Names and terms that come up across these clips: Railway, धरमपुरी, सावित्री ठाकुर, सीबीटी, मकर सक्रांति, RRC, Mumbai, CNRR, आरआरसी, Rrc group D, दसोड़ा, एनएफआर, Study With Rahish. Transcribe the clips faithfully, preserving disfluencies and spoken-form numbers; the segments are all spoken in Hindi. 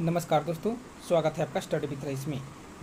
नमस्कार दोस्तों, स्वागत है आपका स्टडी विद रईस में।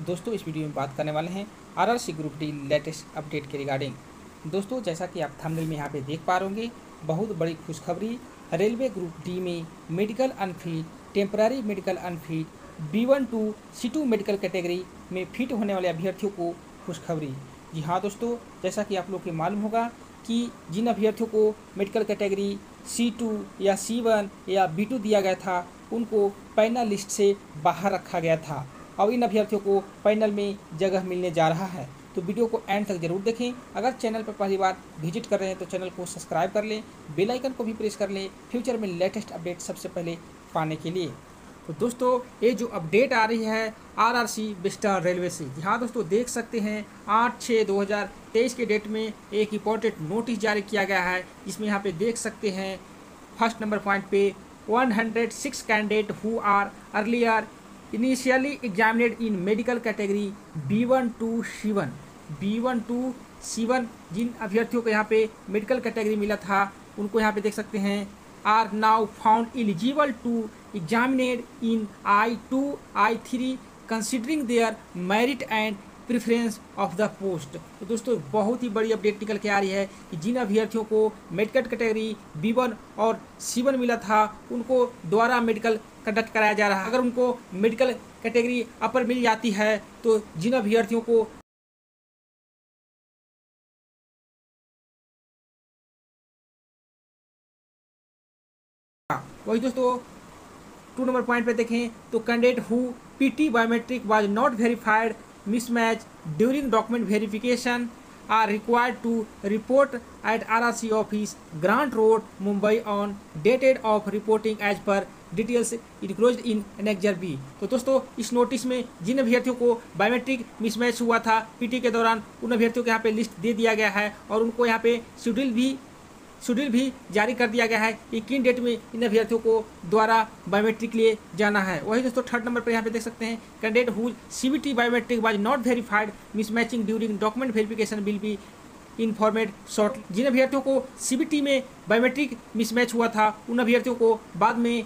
दोस्तों इस वीडियो में बात करने वाले हैं आरआरसी group D latest update के रिगार्डिंग। दोस्तों जैसा कि आप थंबनेल में यहाँ पे देख पा रहे होंगे, बहुत बड़ी खुशखबरी, रेलवे ग्रुप डी में medical unfit, temporary medical unfit, B one two C two medical category में फिट होने वाले अभ्यर्थियों को खुशखबरी। जी हाँ दोस्तों, जैसा कि आप लोग को मालूम होगा कि जिन अभ्यर्थियों को मेडिकल कैटेगरी सी टू या सी वन या बी टू दिया गया था, उनको पैनल लिस्ट से बाहर रखा गया था। अब इन अभ्यर्थियों को पैनल में जगह मिलने जा रहा है, तो वीडियो को एंड तक जरूर देखें। अगर चैनल पर पहली बार विजिट कर रहे हैं तो चैनल को सब्सक्राइब कर लें, बेल आइकन को भी प्रेस कर लें फ्यूचर में लेटेस्ट अपडेट सबसे पहले पाने के लिए। तो दोस्तों ये जो अपडेट आ रही है आरआरसी वेस्टर्न रेलवे से, यहाँ दोस्तों देख सकते हैं आठ छः दो हज़ार तेईस के डेट में एक इम्पोर्टेंट नोटिस जारी किया गया है। इसमें यहाँ पे देख सकते हैं फर्स्ट नंबर पॉइंट पे एक सौ छह candidate who are earlier initially examined in medical category B one two C one B one two C one जिन अभ्यर्थियों को यहाँ पे मेडिकल कैटेगरी मिला था, उनको यहाँ पे देख सकते हैं are now found eligible to examined in I two I three considering their merit and preference of the post. तो दोस्तों बहुत ही बड़ी अपडेट निकल के आ रही है कि जिन अभ्यर्थियों को मेडिकल कैटेगरी बी वन और सी वन मिला था, उनको द्वारा मेडिकल कंडक्ट कराया जा रहा है। अगर उनको मेडिकल कैटेगरी अपर मिल जाती है तो जिन अभ्यर्थियों को वही दोस्तों टू नंबर पॉइंट पे देखें तो candidate who PT biometric was not verified mismatch during document verification are required to report at आरआरसी office grant road Mumbai on dated of reporting as per details enclosed in annexure B. तो दोस्तों इस नोटिस में जिन अभ्यर्थियों को बायोमेट्रिक मिसमैच हुआ था पीटी के दौरान, उन अभ्यर्थियों के यहाँ पे लिस्ट दे दिया गया है और उनको यहाँ पे शेड्यूल भी शेड्यूल भी जारी कर दिया गया है कि किन डेट में इन अभ्यर्थियों को द्वारा बायोमेट्रिक लिए जाना है। वही दोस्तों थर्ड नंबर पर यहाँ पे देख सकते हैं candidate whose सीबीटी biometric was not verified mismatching during document verification will be informed shortly. जिन अभ्यर्थियों को सीबीटी में बायोमेट्रिक मिसमैच हुआ था, उन अभ्यर्थियों को बाद में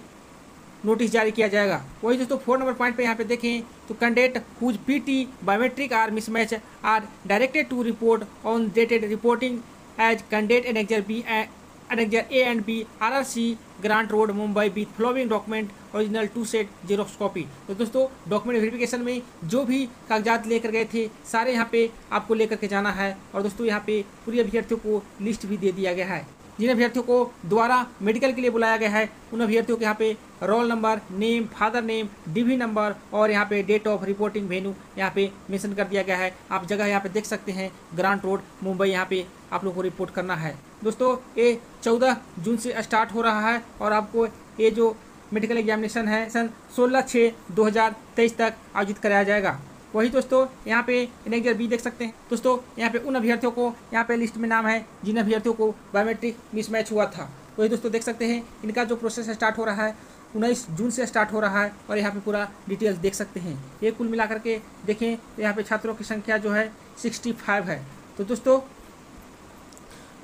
नोटिस जारी किया जाएगा। वही दोस्तों फोर नंबर पॉइंट पर यहाँ पे देखें तो candidate whose PT biometric are mismatch are directed to report on dated reporting as candidate annexure B annexure A and B R R C Grant road Mumbai with following document original two set xerox copy. तो दोस्तों डॉक्यूमेंट वेरिफिकेशन में जो भी कागजात लेकर गए थे सारे यहाँ पे आपको लेकर के जाना है। और दोस्तों यहाँ पे पूरे अभ्यर्थियों को लिस्ट भी दे दिया गया है। जिन अभ्यर्थियों को द्वारा मेडिकल के लिए बुलाया गया है, उन अभ्यर्थियों के यहाँ पे roll number, name, father name, DV number और यहाँ पे डेट ऑफ रिपोर्टिंग वेन्यू यहाँ पे मेंशन कर दिया गया है। आप जगह यहाँ पे देख सकते हैं ग्रांट रोड मुंबई, यहाँ पे आप लोगों को रिपोर्ट करना है। दोस्तों ये चौदह जून से स्टार्ट हो रहा है और आपको ये जो मेडिकल एग्जामिनेशन है सन सोलह छः दो हज़ार तेईस तक आयोजित कराया जाएगा। वही दोस्तों यहाँ पे एनेक्सर बी देख सकते हैं। दोस्तों यहाँ पे उन अभ्यर्थियों को यहाँ पे लिस्ट में नाम है जिन अभ्यर्थियों को बायोमेट्रिक मिसमैच हुआ था। वही दोस्तों देख सकते हैं इनका जो प्रोसेस स्टार्ट हो रहा है उन्नीस जून से स्टार्ट हो रहा है और यहाँ पे पूरा डिटेल्स देख सकते हैं। ये कुल मिलाकर के देखें तो यहाँ पे छात्रों की संख्या जो है सिक्सटी फाइव है। तो दोस्तों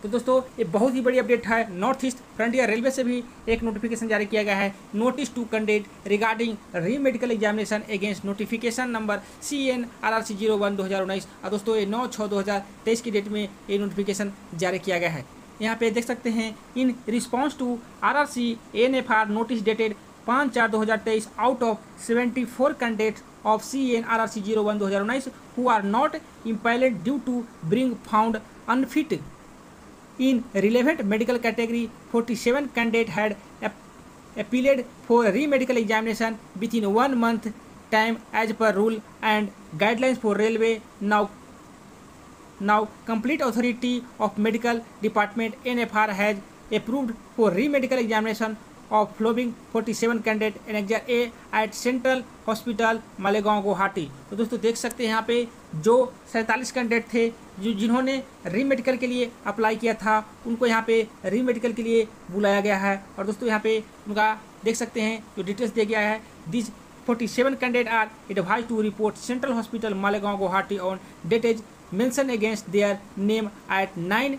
तो दोस्तों ये बहुत ही बड़ी अपडेट है। नॉर्थ ईस्ट फ्रंटियर रेलवे से भी एक नोटिफिकेशन जारी किया गया है, notice to candidate regarding re medical examination against notification number C N R R C zero one दो हज़ार उन्नीस। और दोस्तों ये नौ छः दो हज़ार तेईस की डेट में ये नोटिफिकेशन जारी किया गया है। यहाँ पे देख सकते हैं in response to R R C N F R notice dated पाँच चार दो हज़ार तेईस out of seventy four candidate of C N R R C zero one दो हज़ार उन्नीस who are not empanelled due to bring found unfit in relevant medical category forty-seven candidate had appealed for re-medical examination within one month time as per rule and guidelines for railway now now complete authority of medical department N F R has approved for re-medical examination of flowing forty-seven candidate annexer A at Central Hospital Malegaon Guwahati. तो दोस्तों देख सकते हैं यहाँ पे जो सैंतालीस कैंडिडेट थे जो जिन्होंने री मेडिकल के लिए अप्लाई किया था, उनको यहाँ पे री मेडिकल के लिए बुलाया गया है। और दोस्तों यहाँ पे उनका देख सकते हैं जो डिटेल्स दिया गया है this forty seven candidate are advise to report central hospital Malegaon Guwahati on date is mention against their name at nine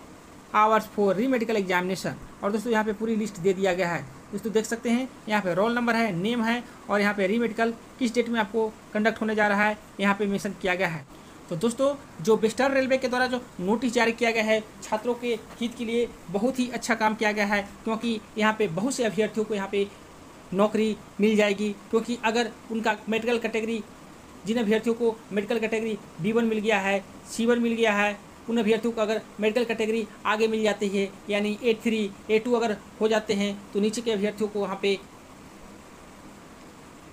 hours for re medical examination. और दोस्तों यहाँ पे पूरी लिस्ट दे दिया गया है। दोस्तों देख सकते हैं यहाँ पे रोल नंबर है, नेम है और यहाँ पे रीमेडिकल किस डेट में आपको कंडक्ट होने जा रहा है यहाँ पे मेंशन किया गया है। तो दोस्तों जो वेस्टर्न रेलवे के द्वारा जो नोटिस जारी किया गया है छात्रों के हित के लिए बहुत ही अच्छा काम किया गया है, क्योंकि यहाँ पे बहुत से अभ्यर्थियों को यहाँ पे नौकरी मिल जाएगी। क्योंकि अगर उनका मेडिकल कैटेगरी, जिन अभ्यर्थियों को मेडिकल कैटेगरी बी वन मिल गया है, सी वन मिल गया है, उन अभ्यर्थियों को अगर मेडिकल कैटेगरी आगे मिल जाती है यानी ए थ्री ए टू अगर हो जाते हैं तो नीचे के अभ्यर्थियों को वहाँ पे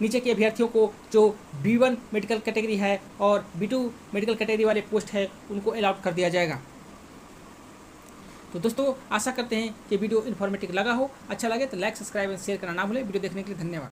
नीचे के अभ्यर्थियों को जो बी वन मेडिकल कैटेगरी है और बी टू मेडिकल कैटेगरी वाले पोस्ट है उनको अलाउट कर दिया जाएगा। तो दोस्तों आशा करते हैं कि वीडियो इन्फॉर्मेटिव लगा हो, अच्छा लगे तो लाइक सब्सक्राइब एंड शेयर करना ना भूलें। वीडियो देखने के लिए धन्यवाद।